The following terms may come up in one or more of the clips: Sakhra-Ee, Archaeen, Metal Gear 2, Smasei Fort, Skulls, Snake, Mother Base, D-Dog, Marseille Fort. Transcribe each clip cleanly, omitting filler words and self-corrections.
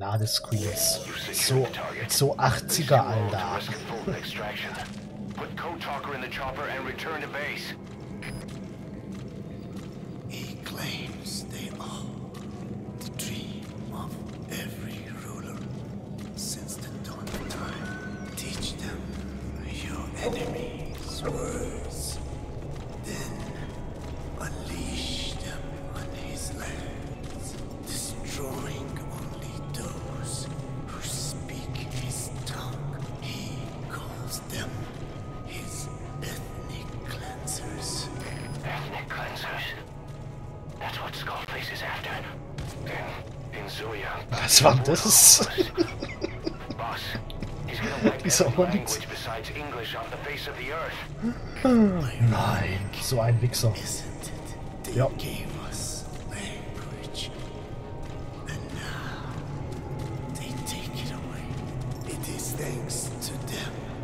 Ladescreens. So 80er, Alter. Was war das? Dieser Hund. Nein, so ein Wichser. Ja.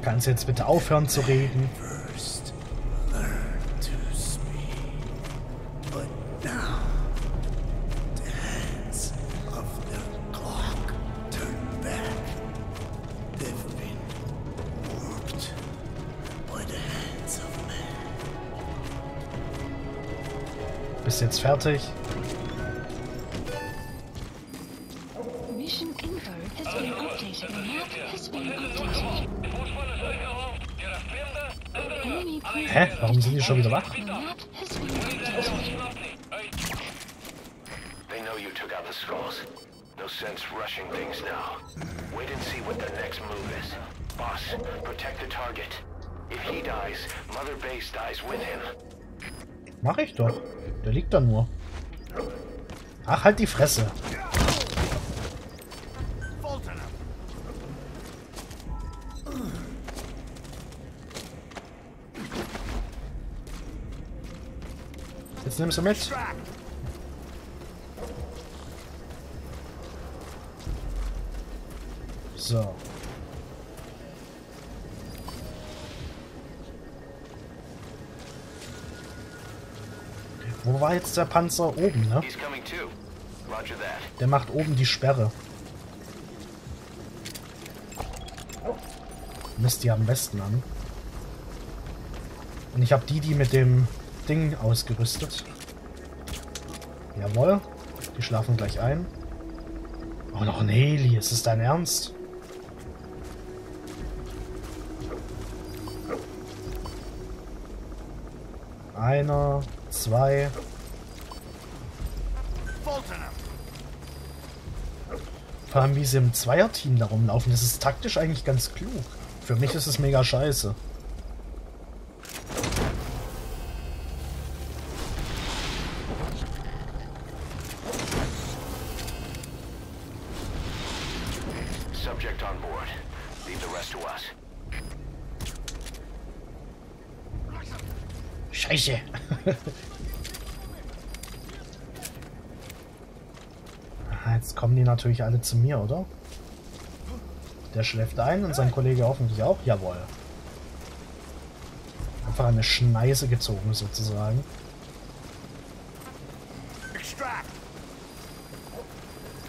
Kannst du jetzt bitte aufhören zu reden? Bist jetzt fertig? Hä? Warum sind die schon wieder wach? Boss, protect the target. If he dies, Mother Base dies with him. Mach ich doch. Der liegt da nur. Ach, halt die Fresse. Jetzt nimmst du mit. So. Wo war jetzt der Panzer? Oben, ne? Der macht oben die Sperre. Misst die am besten an. Und ich habe die mit dem Ding ausgerüstet. Jawohl. Die schlafen gleich ein. Oh, noch ein Heli. Ist es dein Ernst? Einer... Zwei. Vor allem, wie sie im Zweierteam da rumlaufen. Das ist taktisch eigentlich ganz klug. Für mich ist es mega scheiße. Subject on board. Leave the rest to us. Scheiße. Jetzt kommen die natürlich alle zu mir, oder? Der schläft ein und sein Kollege hoffentlich auch. Jawohl. Einfach eine Schneise gezogen, sozusagen.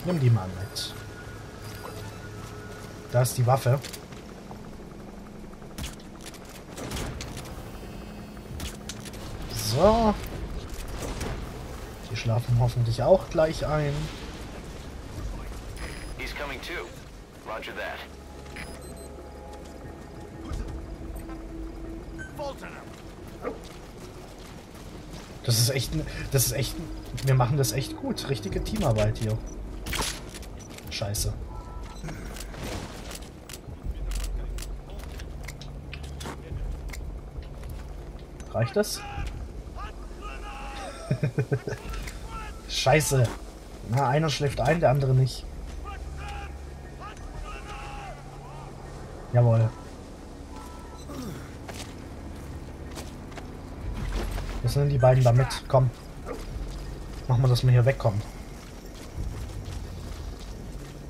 Nimm die mal mit. Da ist die Waffe. So. Die schlafen hoffentlich auch gleich ein. Das ist echt, wir machen das echt gut. Richtige Teamarbeit hier. Scheiße. Reicht das? Scheiße. Na, einer schläft ein, der andere nicht. Jawohl. Jetzt nehmen die beiden da mit. Komm. Machen wir, dass wir hier wegkommen.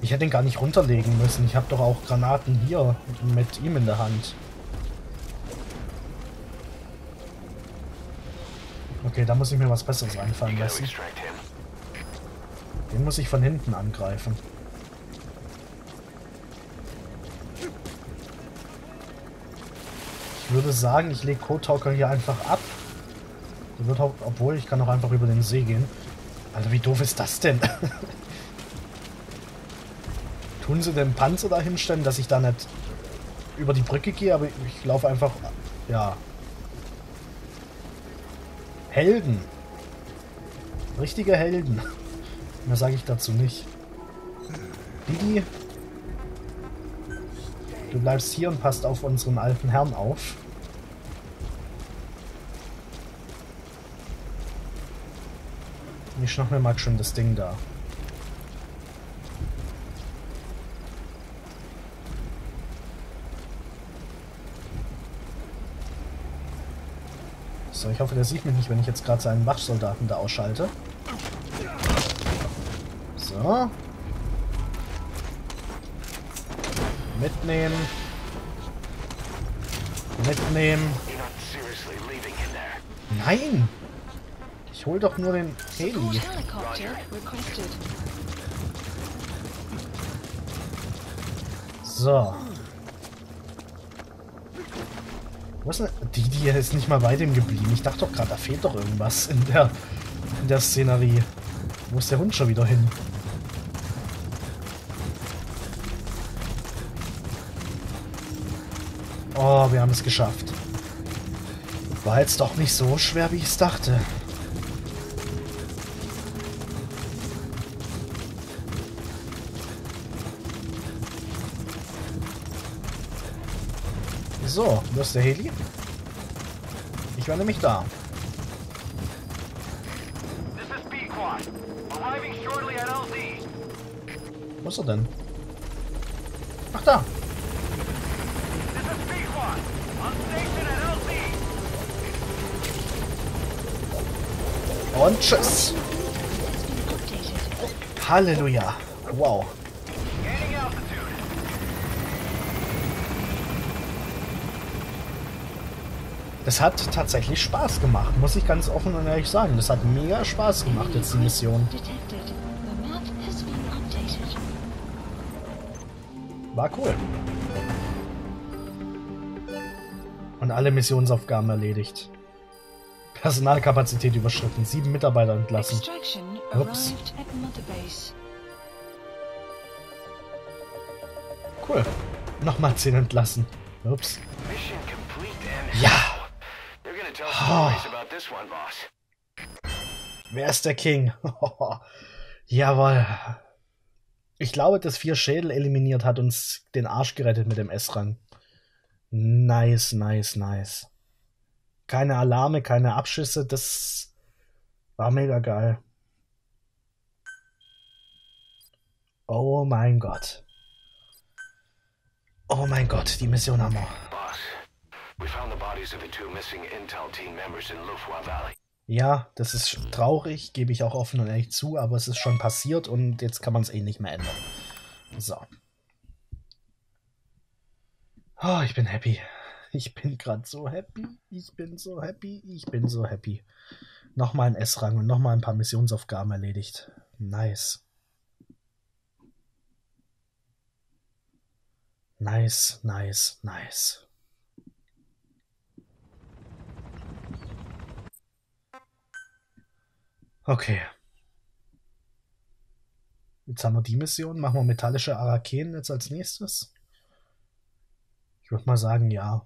Ich hätte ihn gar nicht runterlegen müssen. Ich habe doch auch Granaten hier mit ihm in der Hand. Okay, da muss ich mir was Besseres einfallen lassen. Den muss ich von hinten angreifen. Ich würde sagen, ich lege Code-Talker hier einfach ab. Obwohl, ich kann auch einfach über den See gehen. Alter, wie doof ist das denn? Tun sie den Panzer da hinstellen, dass ich da nicht über die Brücke gehe, aber ich laufe einfach... Ja. Helden. Richtige Helden. Mehr sage ich dazu nicht. Didi, du bleibst hier und passt auf unseren alten Herrn auf. Ich schnapp mir mal schon das Ding da. So, ich hoffe, der sieht mich nicht, wenn ich jetzt gerade seinen Wachsoldaten da ausschalte. So. Mitnehmen. Mitnehmen. Nein! Ich hol doch nur den Heli. So. Was ist denn? Die ist nicht mal bei dem geblieben. Ich dachte doch gerade, da fehlt doch irgendwas in der Szenerie. Wo ist der Hund schon wieder hin? Oh, wir haben es geschafft. War jetzt doch nicht so schwer, wie ich es dachte. So, wo ist der Heli? Ich war nämlich da. Wo ist er denn? Ach, da! Und tschüss! Halleluja! Wow! Das hat tatsächlich Spaß gemacht, muss ich ganz offen und ehrlich sagen. Das hat mega Spaß gemacht, jetzt die Mission. War cool. Und alle Missionsaufgaben erledigt. Personalkapazität überschritten. 7 Mitarbeiter entlassen. Ups. Cool. Nochmal 10 entlassen. Ups. Ja! Oh. Wer ist der King? Jawohl. Ich glaube, das 4 Schädel eliminiert hat uns den Arsch gerettet mit dem S-Rang. Nice, nice, nice. Keine Alarme, keine Abschüsse, das war mega geil. Oh mein Gott. Oh mein Gott, die Mission haben wir. Ja, das ist traurig, gebe ich auch offen und ehrlich zu, aber es ist schon passiert und jetzt kann man es eh nicht mehr ändern. So. Oh, ich bin happy. Ich bin gerade so happy. Ich bin so happy. Ich bin so happy. Nochmal ein S-Rang und nochmal ein paar Missionsaufgaben erledigt. Nice. Nice, nice, nice. Okay. Jetzt haben wir die Mission. Machen wir metallische Arakeen jetzt als nächstes. Ich würde mal sagen, ja.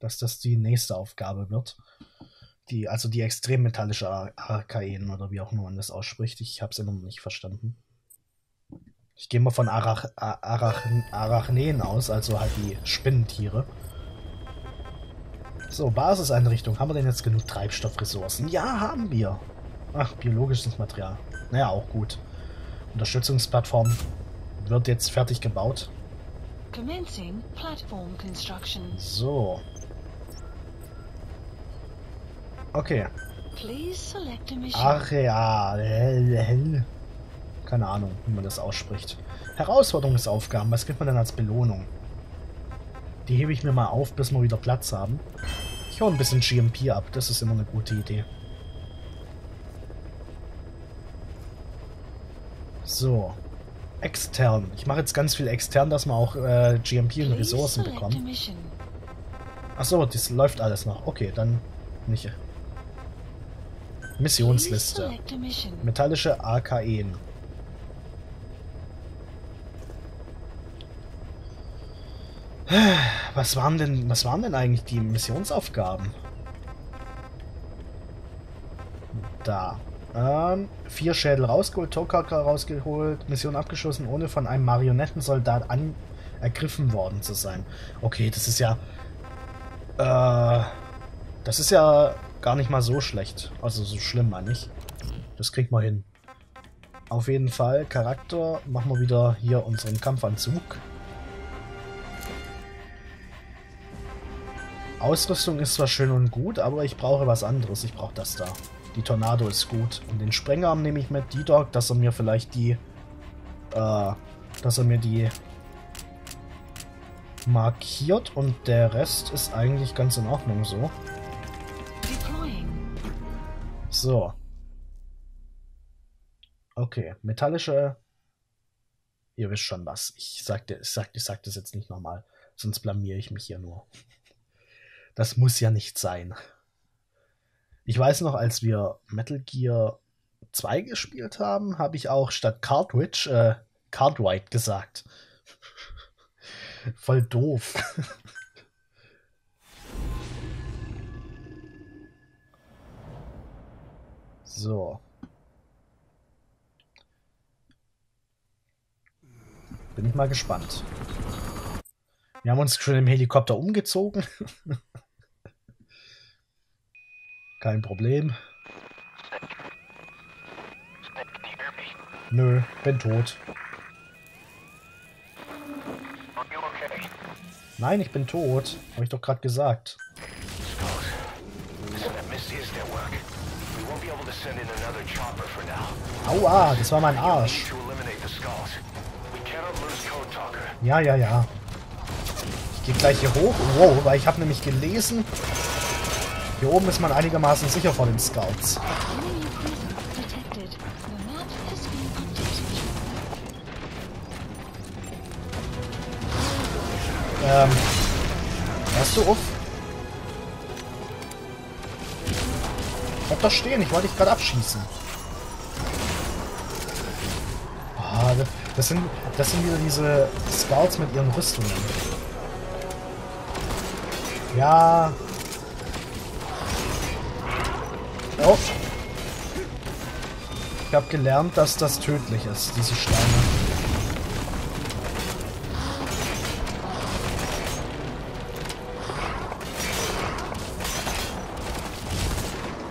Dass das die nächste Aufgabe wird. Also die extrem metallische Arakaen oder wie auch immer man das ausspricht. Ich habe es immer noch nicht verstanden. Ich gehe mal von Arachneen aus, also halt die Spinnentiere. So, Basiseinrichtung. Haben wir denn jetzt genug Treibstoffressourcen? Ja, haben wir. Ach, biologisches Material. Naja, auch gut. Unterstützungsplattform. Wird jetzt fertig gebaut. So. Okay. Areal. Keine Ahnung, wie man das ausspricht. Herausforderungsaufgaben. Was gibt man denn als Belohnung? Die hebe ich mir mal auf, bis wir wieder Platz haben. Ich hole ein bisschen GMP ab. Das ist immer eine gute Idee. So. Extern. Ich mache jetzt ganz viel extern, dass man auch GMP und Ressourcen bekommt. Achso, das läuft alles noch. Okay, dann nicht. Missionsliste. Metallische AKE'n. Was waren denn eigentlich die Missionsaufgaben? Da. 4 Schädel rausgeholt, Tokaka rausgeholt, Mission abgeschossen, ohne von einem Marionettensoldat ergriffen worden zu sein. Okay, das ist ja... das ist ja gar nicht mal so schlecht. Also so schlimm, meine ich. Das kriegt man hin. Auf jeden Fall, Charakter, machen wir wieder hier unseren Kampfanzug. Ausrüstung ist zwar schön und gut, aber ich brauche was anderes. Ich brauche das da. Die Tornado ist gut. Und den Sprengarm nehme ich mit. D-Dog, dass er mir vielleicht die... dass er mir die... markiert. Und der Rest ist eigentlich ganz in Ordnung so. So. Okay. Metallische... Ihr wisst schon was. Ich sag das jetzt nicht nochmal. Sonst blamiere ich mich hier nur. Das muss ja nicht sein. Ich weiß noch, als wir Metal Gear 2 gespielt haben, habe ich auch statt Cartridge Cartwright gesagt. Voll doof. So. Bin ich mal gespannt. Wir haben uns schon im Helikopter umgezogen. Kein Problem. Nö, bin tot. Nein, ich bin tot. Habe ich doch gerade gesagt. Aua, das war mein Arsch. Ja, ja, ja. Ich gehe gleich hier hoch. Wow, weil ich habe nämlich gelesen... Hier oben ist man einigermaßen sicher vor den Scouts. Hörst du auf? Bleib doch stehen, ich wollte dich gerade abschießen. Oh, das sind wieder diese Scouts mit ihren Rüstungen. Ja... Oh. Ich habe gelernt, dass das tödlich ist, diese Steine.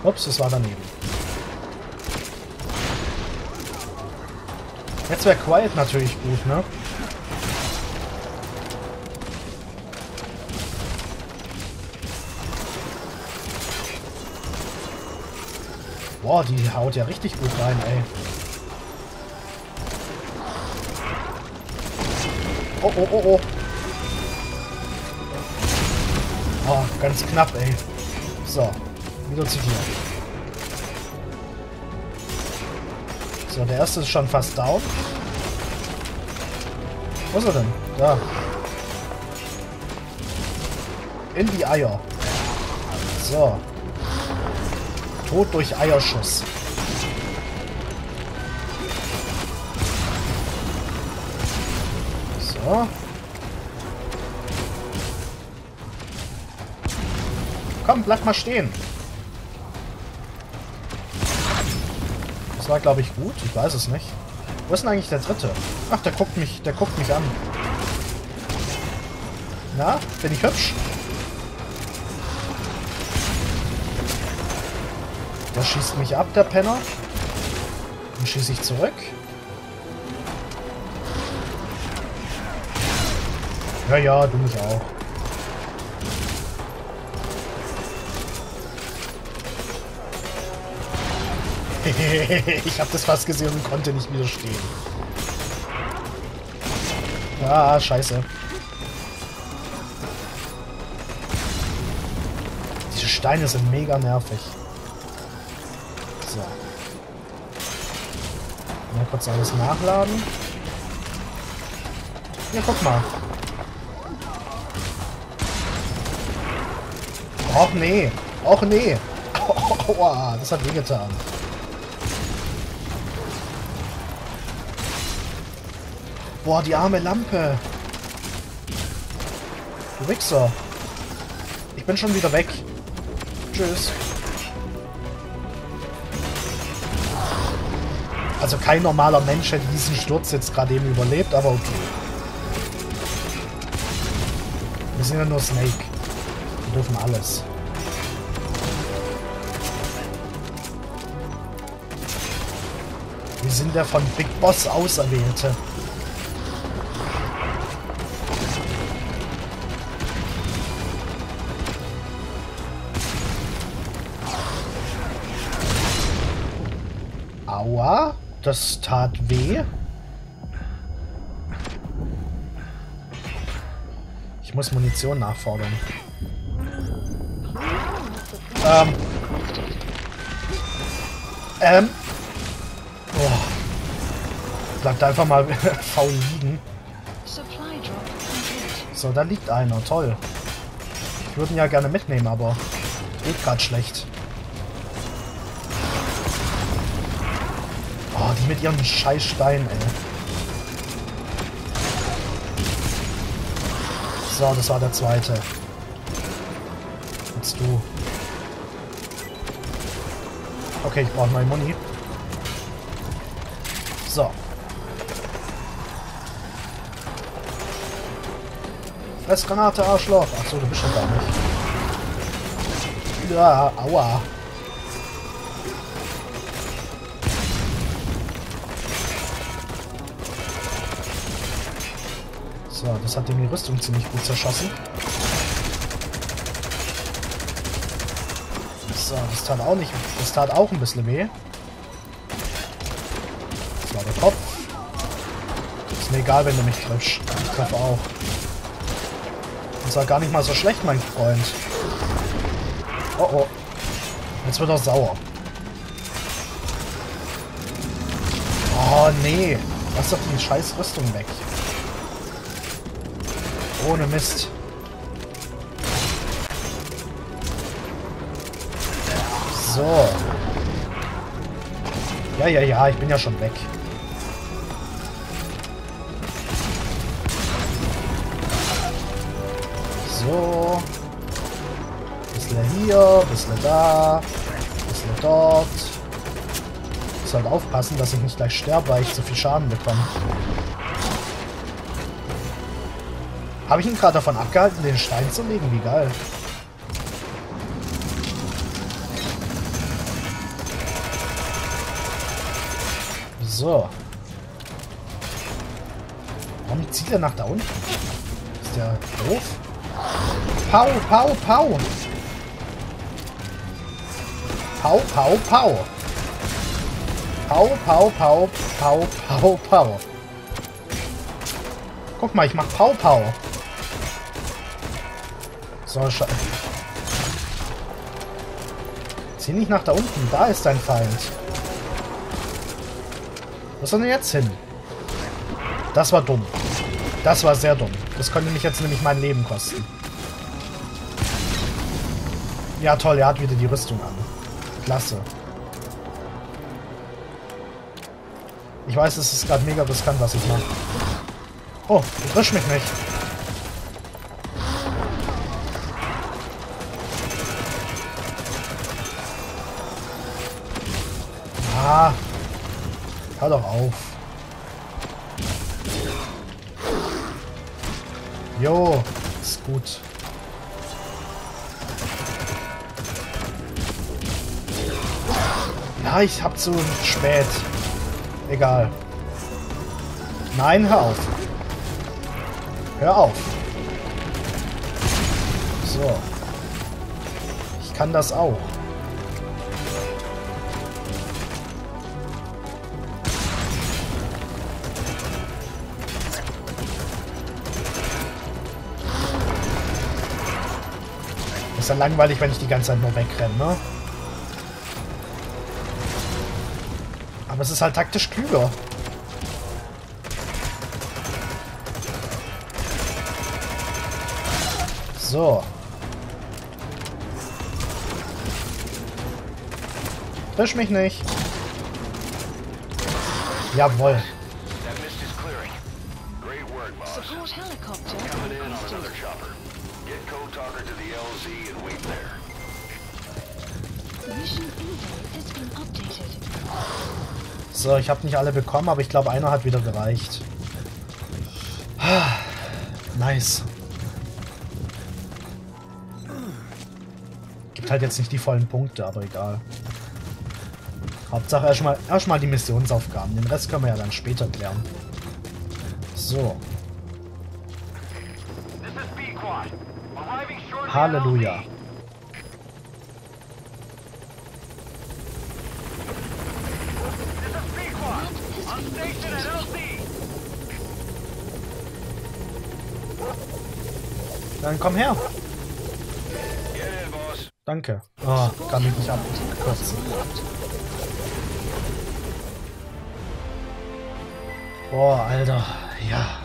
Ups, das war daneben. Jetzt wäre Quiet natürlich gut, ne? Boah, die haut ja richtig gut rein, ey. Oh, oh, oh, oh. Oh, ganz knapp, ey. So, wieder zu dir. So, der erste ist schon fast down. Wo ist er denn? Da. In die Eier. So. Tod durch Eierschuss. So. Komm, bleib mal stehen. Das war, glaube ich, gut. Ich weiß es nicht. Wo ist denn eigentlich der dritte? Ach, der guckt mich an. Na, bin ich hübsch? Der schießt mich ab, der Penner. Dann schieße ich zurück. Ja, ja, du mich auch. Ich habe das fast gesehen und konnte nicht widerstehen. Ah, scheiße. Diese Steine sind mega nervig. Mal kurz alles nachladen. Ja, guck mal. Och nee. Och nee. Aua, das hat wehgetan. Boah, die arme Lampe. Du Wichser. Ich bin schon wieder weg. Tschüss. Also kein normaler Mensch hätte diesen Sturz jetzt gerade eben überlebt, aber okay. Wir sind ja nur Snake. Wir dürfen alles. Wir sind der von Big Boss Auserwählte. Aua, das tat weh. Ich muss Munition nachfordern. Bleibt einfach mal faul liegen. So, da liegt einer. Toll. Ich würde ihn ja gerne mitnehmen, aber geht gerade schlecht. Oh, die mit ihrem Scheißstein, ey. So, das war der zweite. Jetzt du. Okay, ich brauche meinen Muni. So. Fressgranate, Arschloch. Achso, du bist schon gar nicht. Ja, aua. So, das hat dem die Rüstung ziemlich gut zerschossen. So, das tat auch nicht. Das tat auch ein bisschen weh. Das war der Kopf. Ist mir egal, wenn du mich triffst. Ich treffe auch. Das war gar nicht mal so schlecht, mein Freund. Oh oh. Jetzt wird er sauer. Oh nee. Lass doch die scheiß Rüstung weg. Ohne Mist. So. Ja, ich bin ja schon weg. So. Bisschen hier, bisschen da, bisschen dort. Ich sollte aufpassen, dass ich nicht gleich sterbe, weil ich so viel Schaden bekomme. Habe ich ihn gerade davon abgehalten, den Stein zu legen? Wie geil. So. Warum zieht er nach da unten? Ist der doof? Pau, pau, pau. Pau, pau, pau. Pau, pau, pau, pau, pau, pau. Guck mal, ich mach pau, pau. So, scheiße. Zieh nicht nach da unten. Da ist dein Feind. Wo ist er denn jetzt hin? Das war dumm. Das war sehr dumm. Das könnte mich jetzt nämlich mein Leben kosten. Ja, toll. Er hat wieder die Rüstung an. Klasse. Ich weiß, es ist gerade mega riskant, was ich mache. Oh, du triffst mich nicht. Ah, hör doch auf. Jo, ist gut. Ja, ich hab zu spät. Egal. Nein, hör auf. Hör auf. So. Ich kann das auch. Ist ja langweilig, wenn ich die ganze Zeit nur wegrenne, ne? Aber es ist halt taktisch klüger. So. Fisch mich nicht. Jawohl. So, ich habe nicht alle bekommen, aber ich glaube, einer hat wieder gereicht. Nice. Gibt halt jetzt nicht die vollen Punkte, aber egal. Hauptsache erstmal die Missionsaufgaben. Den Rest können wir ja dann später klären. So. Halleluja. Dann komm her. Danke. Oh, kann mich nicht abkürzen. Boah, Alter. Ja.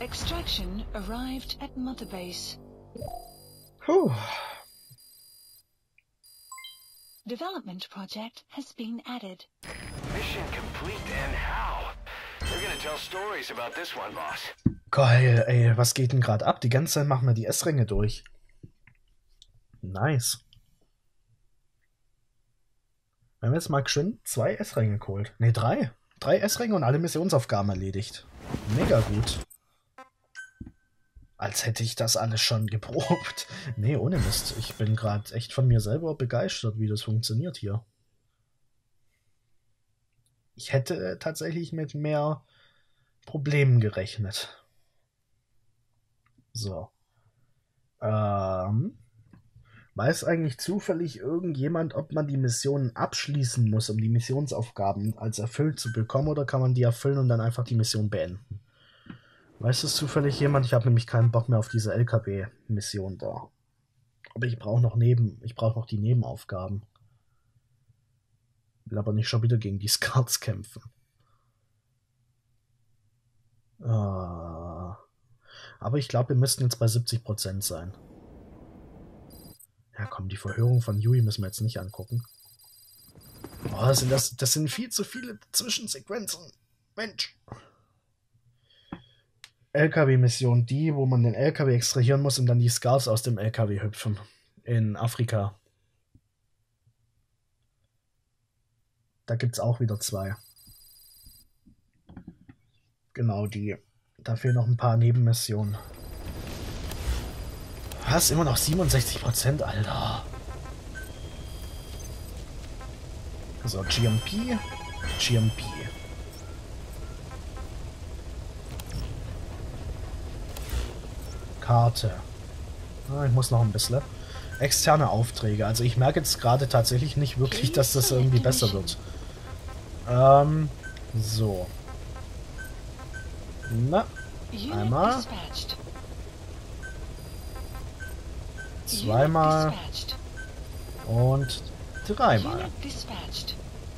Extraction arrived at Mother Base. Puh. Development project has been added. Mission complete and how? We're gonna tell stories about this one, boss. Geil, ey, was geht denn gerade ab? Die ganze Zeit machen wir die S-Ränge durch. Nice. Wir haben jetzt mal schön 2 S-Ränge geholt. Ne, 3. 3 S-Ränge und alle Missionsaufgaben erledigt. Mega gut. Als hätte ich das alles schon geprobt. Ne, ohne Mist. Ich bin gerade echt von mir selber begeistert, wie das funktioniert hier. Ich hätte tatsächlich mit mehr Problemen gerechnet. So. Weiß eigentlich zufällig irgendjemand, ob man die Missionen abschließen muss, um die Missionsaufgaben als erfüllt zu bekommen, oder kann man die erfüllen und dann einfach die Mission beenden? Weiß das zufällig jemand? Ich habe nämlich keinen Bock mehr auf diese LKW-Mission da. Aber ich brauche noch die Nebenaufgaben. Will aber nicht schon wieder gegen die Skarts kämpfen. Aber ich glaube, wir müssten jetzt bei 70% sein. Ja komm, die Verhörung von Yui müssen wir jetzt nicht angucken. Oh, das sind viel zu viele Zwischensequenzen. Mensch. LKW-Mission, die, wo man den LKW extrahieren muss und dann die Scarves aus dem LKW hüpfen. In Afrika. Da gibt es auch wieder 2. Genau, die. Da fehlen noch ein paar Nebenmissionen. Was? Immer noch 67%, Alter. So, GMP. GMP. Karte. Ah, ich muss noch ein bisschen. Externe Aufträge. Also ich merke jetzt gerade tatsächlich nicht wirklich, dass das irgendwie besser wird. So. Na. Einmal. Zweimal und 3-mal.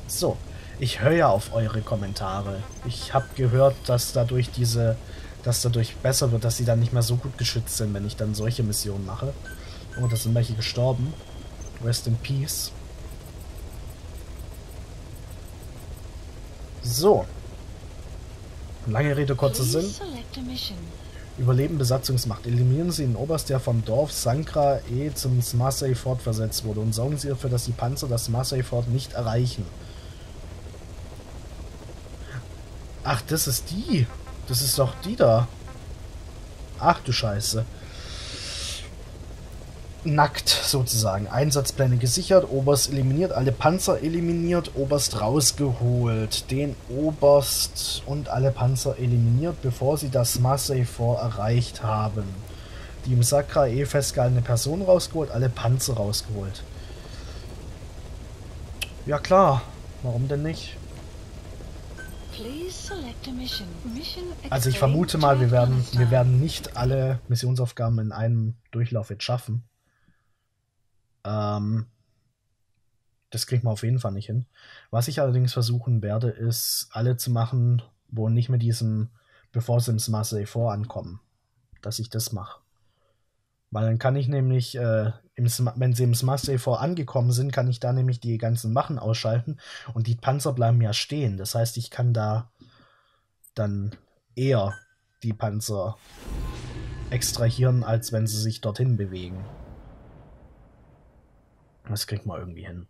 So, ich höre ja auf eure Kommentare. Ich habe gehört, dass dadurch besser wird, dass sie dann nicht mehr so gut geschützt sind, wenn ich dann solche Missionen mache. Oh, da sind welche gestorben. Rest in Peace. So. Lange Rede, kurzer Sinn. Überleben Besatzungsmacht. Eliminieren Sie den Oberst, der vom Dorf Sakhra-Ee zum Smasei Fort versetzt wurde, und sorgen Sie dafür, dass die Panzer das Smasei Fort nicht erreichen. Ach, das ist die. Das ist doch die da. Ach du Scheiße. Nackt sozusagen. Einsatzpläne gesichert, Oberst eliminiert, alle Panzer eliminiert, Oberst rausgeholt. Den Oberst und alle Panzer eliminiert, bevor sie das Marseille Fort erreicht haben. Die im Sakhra-Ee festgehaltene Person rausgeholt, alle Panzer rausgeholt. Ja klar, warum denn nicht? Also ich vermute mal, wir werden nicht alle Missionsaufgaben in einem Durchlauf jetzt schaffen. Das kriegen wir auf jeden Fall nicht hin. Was ich allerdings versuchen werde, ist, alle zu machen, wo nicht mit diesem bevor sie im Smasei Fort ankommen, dass ich das mache. Weil dann kann ich nämlich, wenn sie im Smasei Fort angekommen sind, kann ich da nämlich die ganzen Wachen ausschalten und die Panzer bleiben ja stehen. Das heißt, ich kann da dann eher die Panzer extrahieren, als wenn sie sich dorthin bewegen. Das kriegt man irgendwie hin.